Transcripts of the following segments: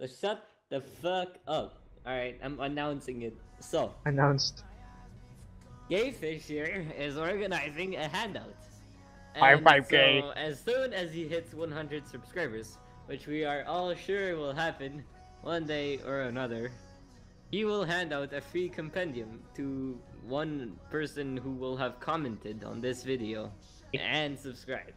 So shut the fuck up. Alright, I'm announcing it. So. Announced. Gayfish here is organizing a handout. And high five, so Gay. As soon as he hits 100 subscribers, which we are all sure will happen one day or another, he will hand out a free compendium to one person who will have commented on this video and subscribed.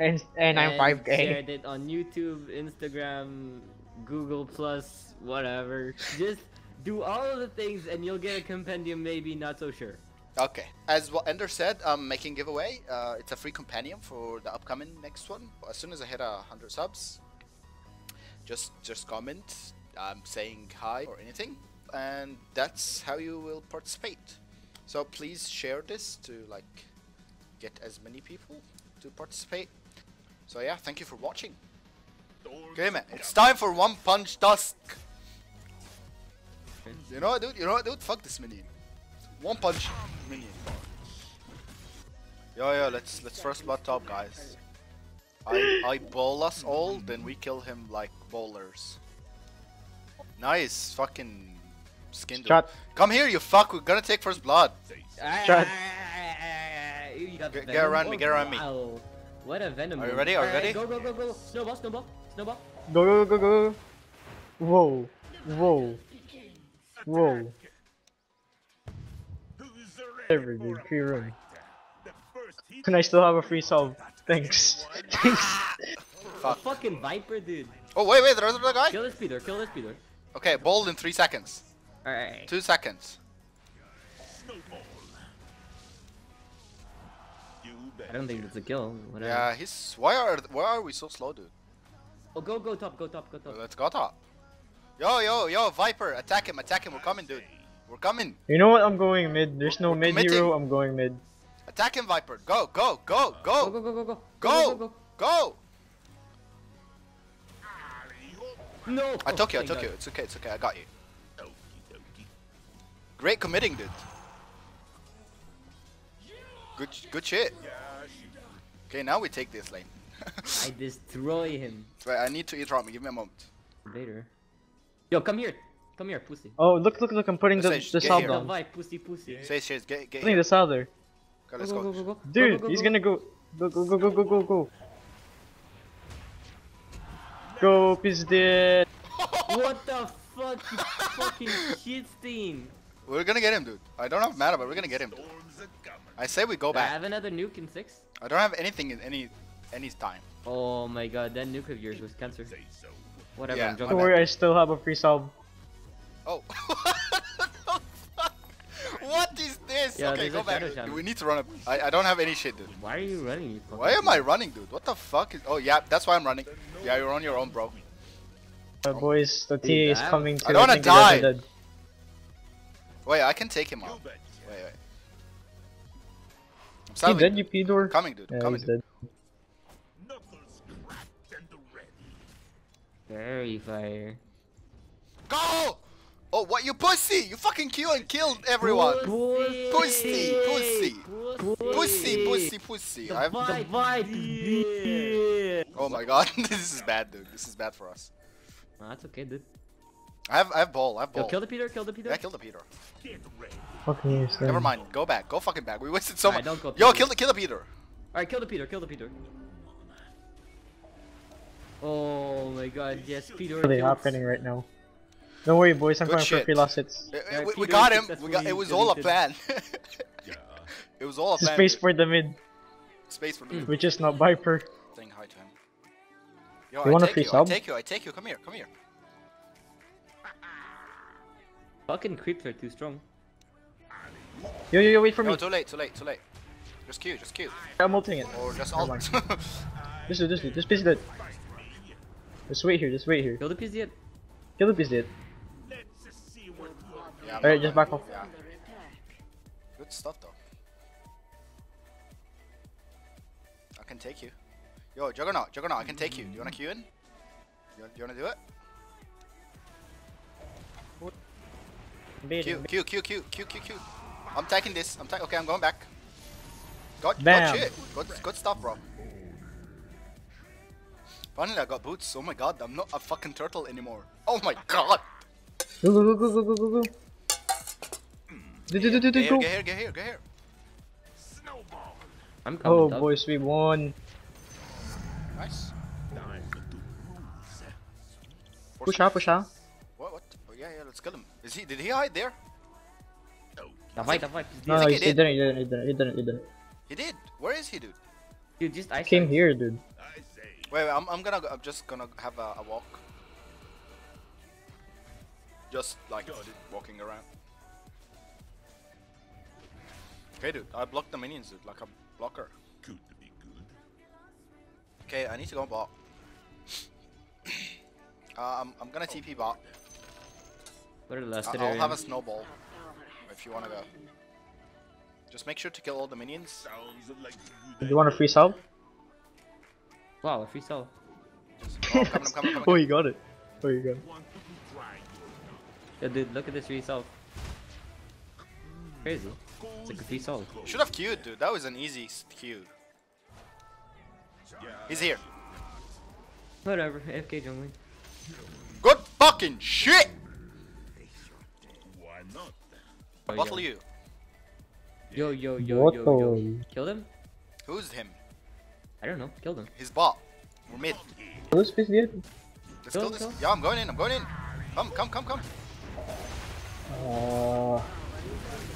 And I'm 5K. Shared it on YouTube, Instagram, Google Plus, whatever. Just do all of the things and you'll get a compendium, maybe, not so sure. Okay. As what Ender said, I'm making giveaway. It's a free compendium for the upcoming next one. As soon as I hit 100 subs, just comment. I'm saying hi or anything, and that's how you will participate. So please share this to like get as many people to participate. So yeah, thank you for watching. Okay, man, it's time for One Punch Dusk. You know what, dude? You know what, dude? Fuck this minion. One punch minion. Yo, let's first blood top, guys. I bowl us all, then we kill him like bowlers. Nice fucking skin. Shot. Come here, you fuck. We're gonna take first blood. Shot. Get around me. Get around me. Wow. What a venom. Are you ready? Are you ready? Go, go, go, go. Snowball, snowball, snowball. Go, go, go, go. Whoa. Whoa. Whoa. Every dude, free room. Can I still have a free solve? Thanks. Thanks. Fuck. A fucking viper, dude. Oh wait, there's another guy. Kill this Peter. Kill this Peter. Okay, bold in 3 seconds. All right. 2 seconds. I don't think it's a kill. Whatever. Yeah, he's. Why are we so slow, dude? Oh, go top, go top, go top. Let's go top. Yo, Viper, attack him, attack him. We're coming, dude. We're coming. You know what? I'm going mid. There's no mid hero. I'm going mid. Attack him, Viper. Go. Go. No. I took you. It's okay. I got you. Great committing, dude. Good shit. Okay, now we take this lane. I destroy him. Wait, I need to eat ramen. Give me a moment. Later. Yo, come here, pussy. Oh, look! I'm putting the salve down. Pussy. Get putting the salve there. Okay, let's go. Dude, go. He's gonna go. Go. Go, is dead. What the fuck, you fucking shit team? We're gonna get him, dude. I don't have mana, but we're gonna get him. I say we go back. I have another nuke in 6. I don't have anything in any time. Oh my god, that nuke of yours was cancer. Whatever. Yeah, don't worry, I still have a free sub. Oh. What is this? Yo, okay, go back. We need to run up. I don't have any shit, dude. Why are you running? Why am I running, dude? What the fuck is... Oh, yeah, that's why I'm running. Yeah, you're on your own, bro. Boys, the TA is coming to... I don't wanna die! Wait, I can take him out. Wait. I'm salving. He dead, you P-door? Coming, dude. Yeah, coming, dude. Very fire. Go! Oh, what, you pussy! You fucking killed everyone! Pussy! The vibe. Oh my god, this is bad, dude. This is bad for us. Nah, that's okay, dude. I have ball, Yo, kill the Peter. Yeah, kill the Peter. Fucking okay, never mind, go back, go fucking back. We wasted so much. Don't go. Yo, kill the Peter. Alright, kill the Peter. Oh my god, yes, Peter. What are they happening right now? Don't worry, boys. I'm going for free last hits. We got him. It was all a plan. Yeah. It was all a plan. Space for the mid. Space for the mid. Which is not Viper. Saying hi to him. Yo, you want a free sub? I take you. Come here. Fucking creeps are too strong. Yo, wait for me. Too late. Just Q. I'm ulting it. Or just ult. Just do. Just busy that. Just wait here. Kill the piece dead. Yeah, alright, just back off. Yeah. Good stuff though. I can take you. Yo, Juggernaut, I can take you. Do you wanna queue in? Do you wanna do it? Q. I'm taking this. Okay, I'm going back. Got shit. Good stuff, bro. Finally, I got boots. Oh my god, I'm not a fucking turtle anymore. Oh my god. Go, go, go, go, go, go, go. Get here. Snowball. I'm coming. Oh, boys, we won. Nice. Push out. What? Oh, yeah, let's kill him. Is he? Did he hide there? No, he didn't. He did. Where is he, dude? Dude, just I came here, dude. Wait, I'm just gonna have a walk. Just like walking around. Okay, dude. I blocked the minions, dude, like a blocker. Good to be good. Okay, I need to go bot. I'm gonna TP bot. I'll have a snowball if you wanna go. Just make sure to kill all the minions. Do you want a free sub? Wow, a free sub. Oh, oh, you got it. Oh, you got it. Yeah, dude, look at this free sub. Crazy. It's like a free sub. Should have queued, dude. That was an easy queue. He's here. Whatever. AFK jungling. Good fucking shit! Why not? Oh, bottle you. Yo. Killed him? Who's him? I don't know. Killed him. His bot. We're mid. Let's kill this. Yeah, I'm going in. Come.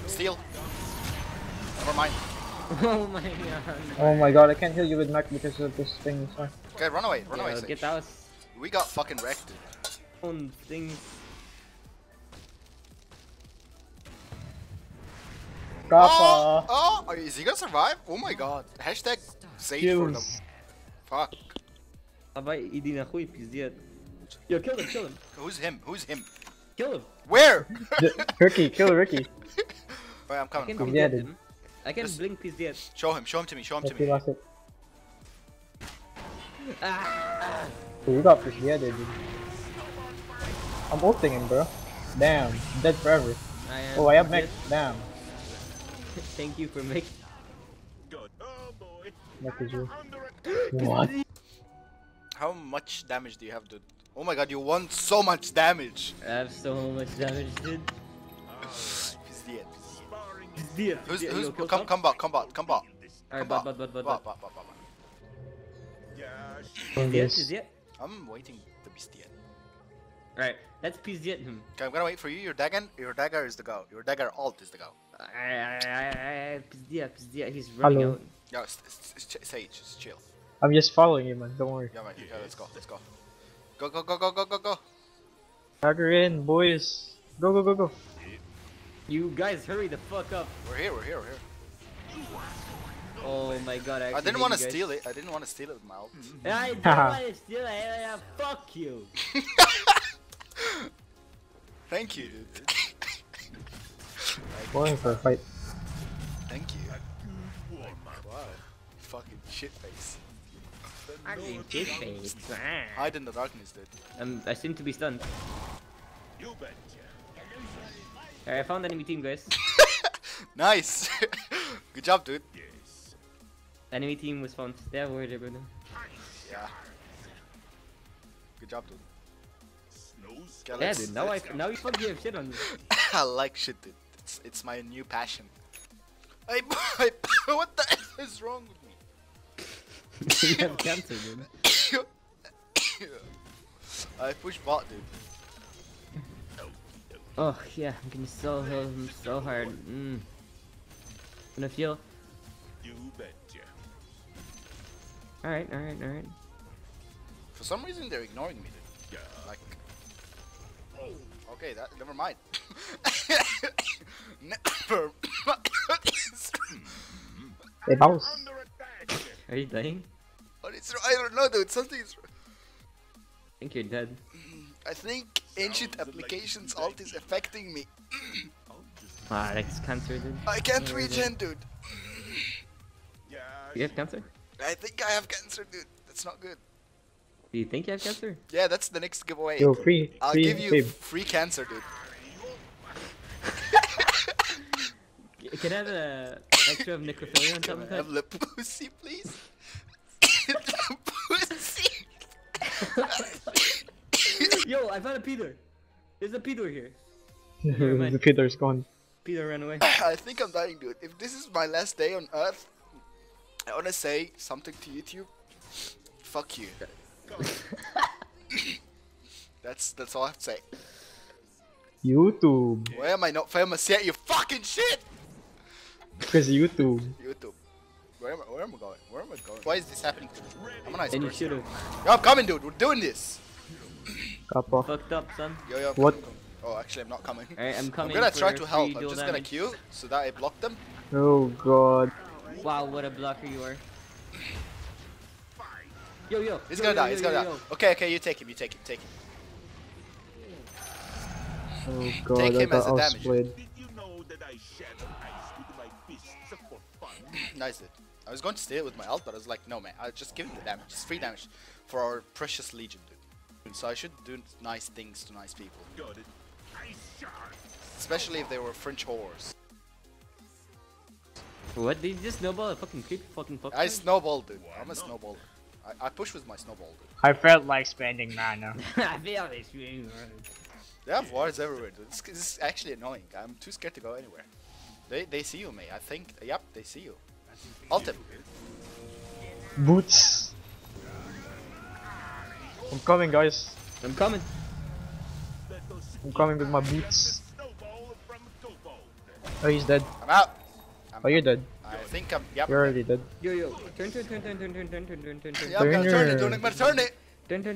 Steal. Never mind. Oh my god. Oh my god, I can't heal you with Mac because of this thing. Sorry. Okay, run away. Yo, get out. We got fucking wrecked. On things. Kappa. Oh, is he gonna survive? Oh my god. Hashtag save for them. Fuck. Yo, kill him. Who's him? Kill him. Where? Ricky, kill Ricky. Wait, I'm coming. I can blink him. I can blink PZS. Show him to me. That's it. You got PZS, dude. I'm ulting him, bro. Damn, I'm dead forever. I have mech. Damn. Thank you for making. Oh boy. What? How much damage do you have, dude? Oh my god, you want so much damage. I have so much damage, dude. Who's come back. Alright, bot. I'm waiting to be steered. Right, let's PZ him. Okay, I'm gonna wait for you. Your dagger is the go. Your dagger alt is the go. PZ, he's running out. No, Sage, just chill. I'm just following you, man. Don't worry. Yeah, man. Yeah, let's go. Go. Dagger in, boys. Go. You guys hurry the fuck up. We're here. Oh my god, I didn't want to steal it. I didn't want to steal it with my ult. I didn't want to steal it. Fuck you. Thank you, dude. Going for a fight. Thank you. Oh my god. Fucking shitface. I'm in shitface. Hide in the darkness, dude. I seem to be stunned. You bet. Alright, I found enemy team, guys. Nice! Good job, dude. Yes. Enemy team was found. They have word, brother. Yeah. Good job, dude. Yeah, dude. Now you fucking have shit on me. I like shit, dude. It's my new passion. What the F is wrong with me? You have cancer, dude. I push bot, dude. Oh yeah, I'm gonna so heal him so hard. Gonna feel. You betcha. Alright. For some reason they're ignoring me, dude. Yeah. Like. Oh. Okay, that never mind. Never. They bounce. Are you dying? What is wrong? I don't know, dude. Something's wrong. I think you're dead. I think ancient applications alt is affecting me. Ah, that's cancer, dude. I can't regen, dude. You have cancer? I think I have cancer, dude. That's not good. Do you think you have cancer? Yeah, that's the next giveaway. Yo, I'll give you free cancer, dude. Can I have a extra of necrophilia on top of that? Can I have the pussy, please? The pussy! Yo, I found a Peter. There's a Peter here. The Peter's gone. Peter ran away. I think I'm dying, dude. If this is my last day on Earth, I wanna say something to YouTube. Fuck you. That's all I have to say. YouTube. Why am I not famous yet, you fucking shit? Because YouTube. YouTube. Where am I going? Where am I going? Why is this happening to me? I'm a nice person. Yo, I'm coming, dude. We're doing this. Fucked up, son. Yo, what? Coming. Oh, actually, I'm not coming. Alright, I'm coming. I'm gonna try to help. I'm just gonna queue so that I block them. Oh god. Wow, what a blocker you are. Yo. He's gonna die. He's gonna die. Okay. You take him. You take him. Oh god. Take him as a damage. Did you know that I shattered ice with my fists for fun? Nice, dude. I was going to stay with my ult, but I was like, no, man. I'll just give him the damage. It's free damage for our precious legion, dude. So I should do nice things to nice people. Got it. Especially if they were French whores. What? Did you just snowball a fucking creep? I snowballed, dude. I'm a snowballer. I push with my snowball, dude. I felt like spending mana. I feel like spending mana. They have wards everywhere, dude. This is actually annoying. I'm too scared to go anywhere. They see you, mate. I think. Yep, they see you. Ult him. Boots. I'm coming, guys. I'm coming with my boots. Oh, he's dead. I'm out. Oh, you're dead. I think I'm. Yep. You're already dead. Yo. Turn. Yeah, I'm gonna turn it. I'm gonna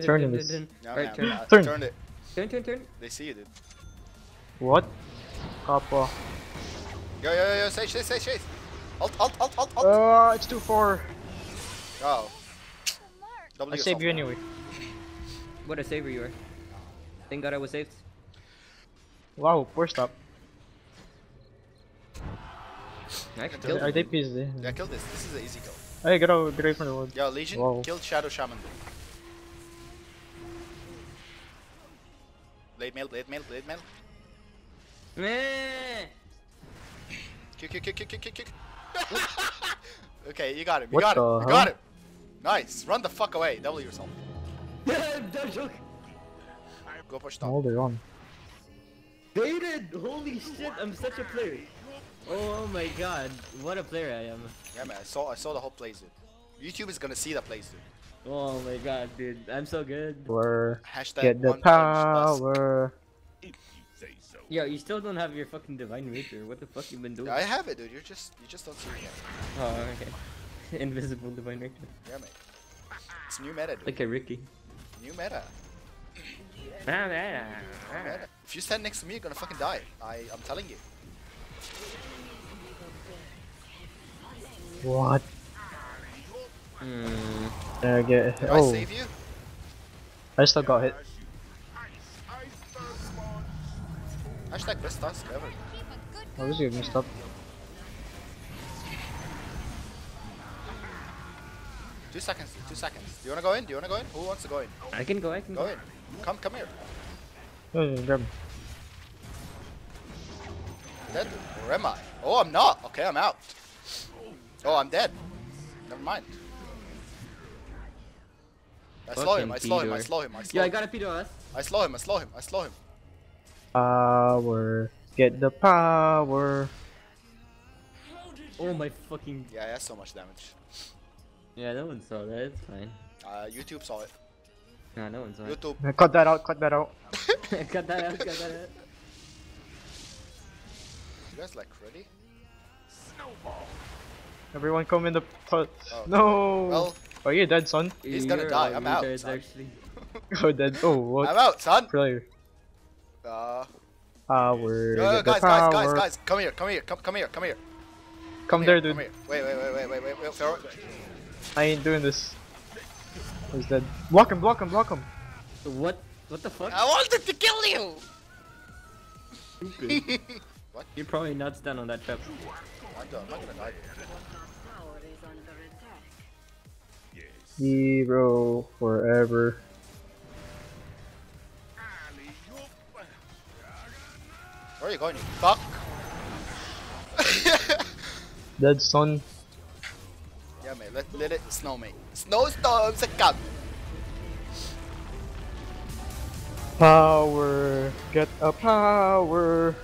turn it. Turn it. They see you, dude. What? Kappa. Yo. Sage. Alt. It's too far. Oh. I saved you anyway. What a saver you are. Thank God I was saved. Wow, poor stop. I did piece this. Yeah, kill this. This is an easy kill. Hey, get away from the world. Yeah, Legion, wow. Killed Shadow Shaman. Blade mail. Meh! Kick. Okay, you got him. You got him. Nice. Run the fuck away. Double yourself. Go push down. Hold it on. Baited! Holy shit, I'm such a player. Oh my god, what a player I am. Yeah, man, I saw the whole plays, dude. YouTube is gonna see the plays, dude. Oh my god, dude, I'm so good. Hashtag get the power. Yo, you still don't have your fucking divine rapier. What the fuck you been doing? Yeah, I have it, dude. You just don't see it yet. Oh, okay. Invisible divine rapier. Yeah, man. It's new meta, dude. Like a Ricky. New meta. New meta. If you stand next to me, you're gonna fucking die. I'm telling you. What? Did I save you? I still got hit. Hashtag best task ever. Oh, this is messed up. Two seconds. Do you wanna go in? Who wants to go in? I can go in. Come here. Grab me. Dead? Or am I? Oh, I'm not. Okay, I'm out. Oh, I'm dead. Never mind. I slow him. Yeah, I got a Peter. I slow him. Power. Get the power. Oh my fucking. Yeah, that's so much damage. Yeah, no one saw that. It's fine. YouTube saw it. Nah, no one saw it. YouTube. Cut that out. Cut that out. You guys like ready? Snowball. Everyone come in the pot. Oh, no! Well, oh, you're dead, son. He's gonna die. I'm out. Dead. Oh, what? I'm out, son. Player. Power. Yo, guys, come here. Come here, dude. Come here. Wait. I ain't doing this. He's dead. Block him. What? What the fuck? I wanted to kill you. Stupid. What? You're probably not stunned on that trap. I'm not gonna die. Hero forever. Where are you going, you fuck? Dead, son. Yeah, mate, let it snow, mate. Snowstorms are coming. Power! Get a power!